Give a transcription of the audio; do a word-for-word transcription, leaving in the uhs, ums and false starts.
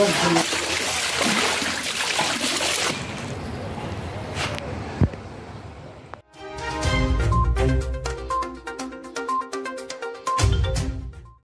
I don't know.